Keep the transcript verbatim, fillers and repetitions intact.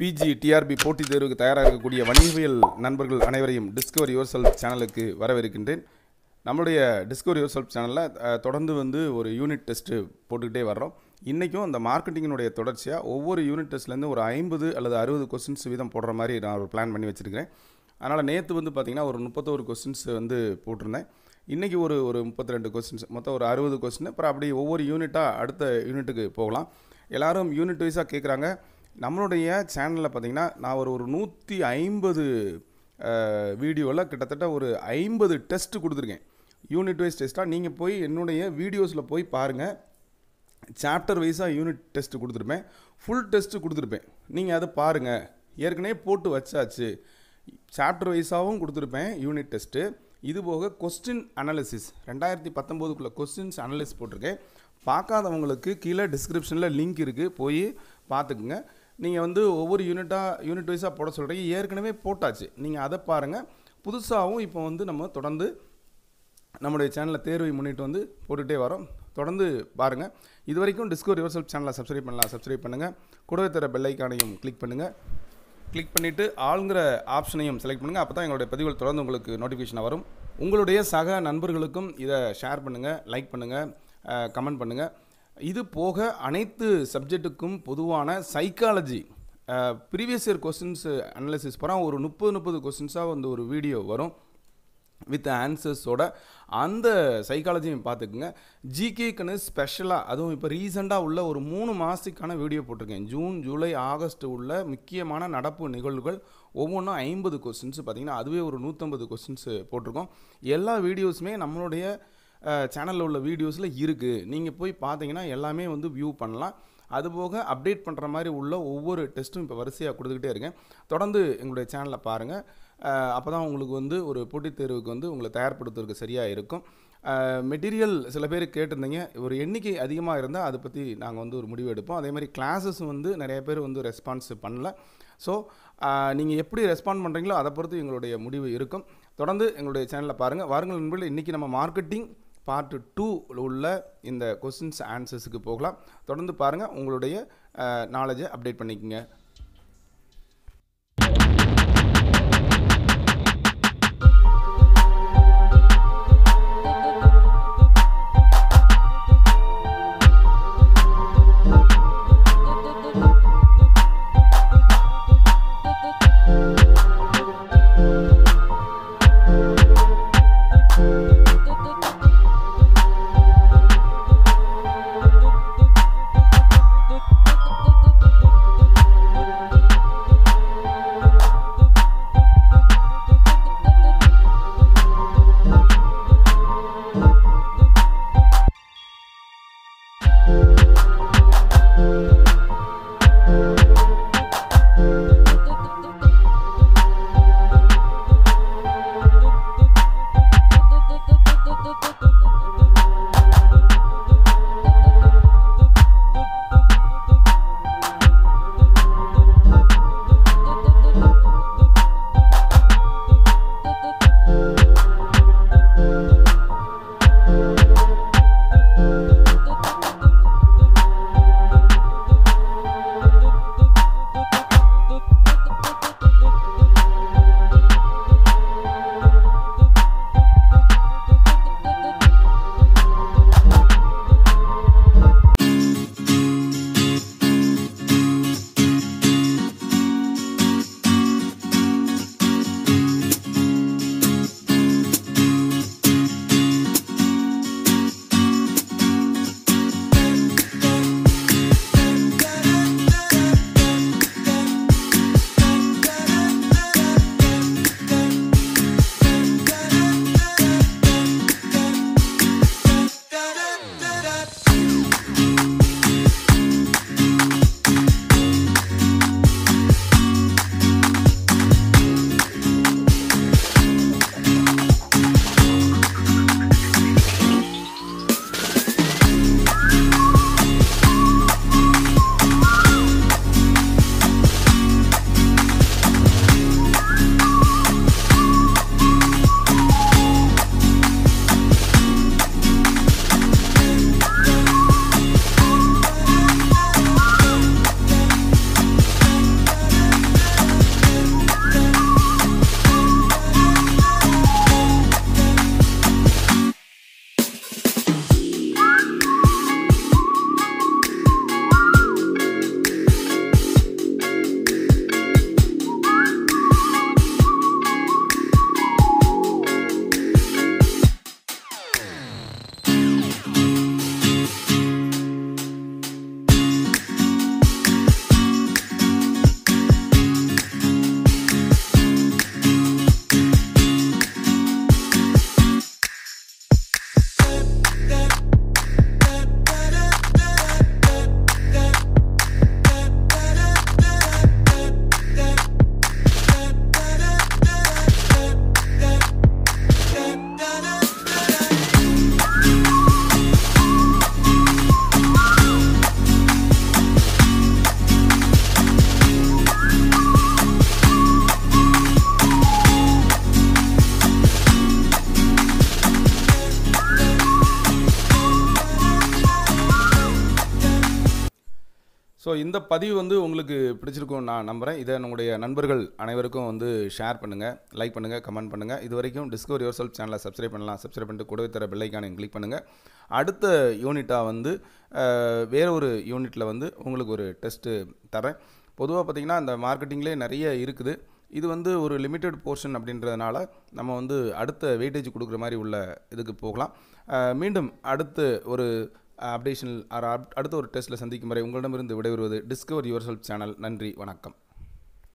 P G T R B போட்டித் தேர்வுக்கு தயாராக இருக்கக்கூடிய வணிகவியல் நண்பர்கள் அனைவரையும் டிஸ்கவர் யுவர் செல்ஃப் சேனலுக்கு வரவேற்கின்றேன். நம்மளுடைய டிஸ்கவர் யுவர் செல்ஃப் சேனலில் தொடர்ந்து வந்து ஒரு யூனிட் டெஸ்ட்டு போட்டுக்கிட்டே வர்றோம். இன்றைக்கும் அந்த மார்க்கெட்டிங்கினுடைய தொடர்ச்சியாக ஒவ்வொரு யூனிட் டெஸ்ட்லேருந்து ஒரு ஐம்பது அல்லது அறுபது கொஸ்டின்ஸ் வீதம் போடுற மாதிரி நான் ஒரு பிளான் பண்ணி வச்சுருக்கிறேன். அதனால் நேற்று வந்து பார்த்திங்கன்னா ஒரு முப்பத்தோரு கொஸ்டின்ஸ் வந்து போட்டிருந்தேன். இன்றைக்கி ஒரு ஒரு முப்பத்தி ரெண்டு கொஸ்டின்ஸ், மொத்தம் ஒரு அறுபது கொஸ்டின். அப்புறம் அப்படி ஒவ்வொரு யூனிட்டாக அடுத்த யூனிட்டுக்கு போகலாம். எல்லோரும் யூனிட் வைஸாக கேட்குறாங்க. நம்மளுடைய சேனலில் பார்த்திங்கன்னா நான் ஒரு ஒரு நூற்றி ஐம்பது வீடியோவில் கிட்டத்தட்ட ஒரு ஐம்பது டெஸ்ட்டு கொடுத்துருக்கேன். யூனிட் வைஸ் டெஸ்ட்டாக நீங்கள் போய் என்னுடைய வீடியோஸில் போய் பாருங்கள். சாப்டர் வைஸாக யூனிட் டெஸ்ட்டு கொடுத்துருப்பேன், ஃபுல் டெஸ்ட்டு கொடுத்துருப்பேன். நீங்கள் அதை பாருங்கள். ஏற்கனவே போட்டு வச்சாச்சு. சாப்டர் வைஸாகவும் கொடுத்துருப்பேன் யூனிட் டெஸ்ட்டு. இது போக கொஸ்டின் அனாலிசிஸ் ரெண்டாயிரத்தி பத்தொம்போதுக்குள்ளே கொஸ்டின்ஸ் அனலைஸ் போட்டிருக்கேன். பார்க்காதவங்களுக்கு கீழே டிஸ்கிரிப்ஷனில் லிங்க் இருக்குது, போய் பார்த்துக்குங்க. நீங்கள் வந்து ஒவ்வொரு யூனிட்டாக யூனிட் வைஸாக போட சொல்கிறீங்க. ஏற்கனவே போட்டாச்சு, நீங்கள் அதை பாருங்கள். புதுசாகவும் இப்போ வந்து நம்ம தொடர்ந்து நம்முடைய சேனலில் தேர்வை முன்னிட்டு வந்து போட்டுகிட்டே வரோம். தொடர்ந்து பாருங்கள். இது வரைக்கும் டிஸ்கவர் யுவர் செல்ஃப் சேனலை சப்ஸ்கிரைப் பண்ணலாம், சப்ஸ்கிரைப் பண்ணுங்கள். கூடவே தர பெல் ஐக்கானையும் கிளிக் பண்ணுங்கள். கிளிக் பண்ணிவிட்டு ஆளுங்கிற ஆப்ஷனையும் செலக்ட் பண்ணுங்கள். அப்போ தான் எங்களுடைய பதிவுகள் தொடர்ந்து உங்களுக்கு நோட்டிஃபிகேஷன் வரும். உங்களுடைய சக நண்பர்களுக்கும் இதை ஷேர் பண்ணுங்கள், லைக் பண்ணுங்கள், கமெண்ட் பண்ணுங்கள். இது போக அனைத்து சப்ஜெக்ட்டுக்கும் பொதுவான psychology previous year questions analysis போகிறோம். ஒரு முப்பது முப்பது கொஸ்டின்ஸாக வந்து ஒரு வீடியோ வரும் வித் ஆன்சர்ஸோட. அந்த சைக்காலஜியும் பார்த்துக்குங்க. ஜிகேக்குன்னு ஸ்பெஷலாக, அதுவும் இப்போ ரீசெண்டாக உள்ள ஒரு மூணு மாதத்துக்கான வீடியோ போட்டிருக்கேன். ஜூன், ஜூலை, ஆகஸ்ட் உள்ள முக்கியமான நடப்பு நிகழ்வுகள் ஒவ்வொன்றும் ஐம்பது கொஸ்டின்ஸு பார்த்திங்கன்னா அதுவே ஒரு நூற்றம்பது கொஸ்டின்ஸு போட்டிருக்கோம். எல்லா வீடியோஸுமே நம்மளுடைய சேனலில் உள்ள வீடியோஸில் இருக்குது. நீங்கள் போய் பார்த்தீங்கன்னா எல்லாமே வந்து வியூ பண்ணலாம். அதுபோக அப்டேட் பண்ணுற மாதிரி உள்ள ஒவ்வொரு டெஸ்ட்டும் இப்போ வரிசையாக கொடுத்துக்கிட்டே இருக்கேன். தொடர்ந்து எங்களுடைய சேனலில் பாருங்கள். அப்போ தான் உங்களுக்கு வந்து ஒரு போட்டித் தேர்வுக்கு வந்து உங்களை தயார்படுத்துறதுக்கு சரியாக இருக்கும். மெட்டீரியல் சில பேர் கேட்டிருந்தீங்க. ஒரு எண்ணிக்கை அதிகமாக இருந்தால் அதை பற்றி நாங்கள் வந்து ஒரு முடிவு எடுப்போம். அதே மாதிரி கிளாஸஸும் வந்து நிறைய பேர் வந்து ரெஸ்பான்ஸ் பண்ணல. ஸோ நீங்கள் எப்படி ரெஸ்பாண்ட் பண்ணுறீங்களோ அதை பொறுத்து எங்களுடைய முடிவு இருக்கும். தொடர்ந்து எங்களுடைய சேனலில் பாருங்கள். வாருங்கள் நண்பர்களே, இன்றைக்கி நம்ம மார்க்கெட்டிங் பார்ட் டூ உள்ள இந்த கொஸ்டின்ஸ் ஆன்சர்ஸுக்கு போகலாம். தொடர்ந்து பாருங்கள், உங்களுடைய நாலேஜை அப்டேட் பண்ணிக்கோங்க. ஸோ இந்த பதிவு வந்து உங்களுக்கு பிடிச்சிருக்கும் நான் நம்புகிறேன். இதை உங்களுடைய நண்பர்கள் அனைவருக்கும் வந்து ஷேர் பண்ணுங்கள், லைக் பண்ணுங்கள், கமெண்ட் பண்ணுங்கள். இது வரைக்கும் டிஸ்கவர் யுவர் செல்ஃப் சேனலை சப்ஸ்கிரைப் பண்ணலாம். சப்ஸ்கிரைப் பண்ணிட்டு கூடவே தர பெல் ஐக்கானை கிளிக் பண்ணுங்கள். அடுத்த யூனிட்டாக வந்து வேறு ஒரு யூனிட்டில் வந்து உங்களுக்கு ஒரு டெஸ்ட்டு தரேன். பொதுவாக பார்த்திங்கன்னா அந்த மார்க்கெட்டிங்லேயே நிறைய இருக்குது. இது வந்து ஒரு லிமிட்டட் போர்ஷன் அப்படின்றதுனால நம்ம வந்து அடுத்த வெயிட்டேஜ் கொடுக்குற மாதிரி உள்ள இதுக்கு போகலாம். மீண்டும் அடுத்து ஒரு அப்டேஷனில் அடுத்த ஒரு டெஸ்ட்டில் சந்திக்கும் வரை உங்களிடமிருந்து விடைபெறுவது டிஸ்கவர் யுவர் செல்ஃப் சேனல். நன்றி, வணக்கம்.